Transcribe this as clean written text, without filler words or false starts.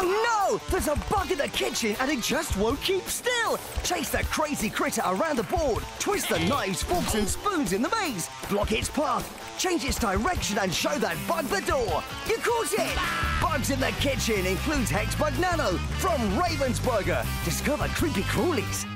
Oh no! There's a bug in the kitchen and it just won't keep still! Chase that crazy critter around the board, twist the knives, forks and spoons in the maze, block its path, change its direction and show that bug the door! You caught it! Bugs in the Kitchen includes Hexbug Nano from Ravensburger. Discover creepy crawlies.